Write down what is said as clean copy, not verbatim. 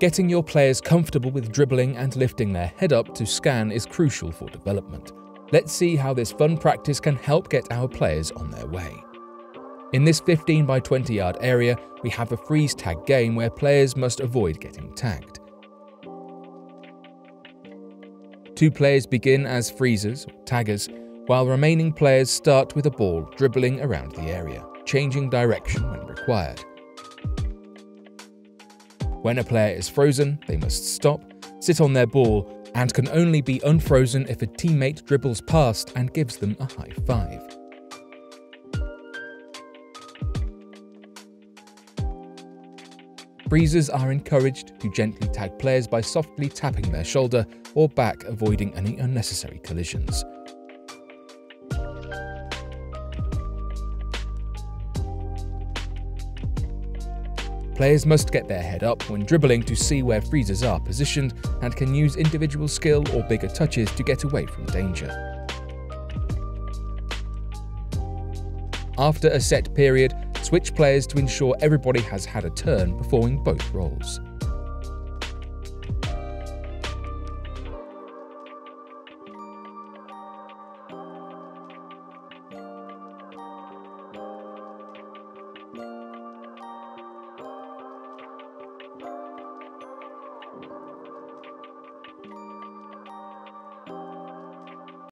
Getting your players comfortable with dribbling and lifting their head up to scan is crucial for development. Let's see how this fun practice can help get our players on their way. In this 15 by 20 yard area, we have a freeze tag game where players must avoid getting tagged. Two players begin as freezers or taggers, while remaining players start with a ball dribbling around the area, changing direction when required. When a player is frozen, they must stop, sit on their ball, and can only be unfrozen if a teammate dribbles past and gives them a high five. Freezers are encouraged to gently tag players by softly tapping their shoulder or back, avoiding any unnecessary collisions. Players must get their head up when dribbling to see where freezers are positioned and can use individual skill or bigger touches to get away from danger. After a set period, switch players to ensure everybody has had a turn performing both roles.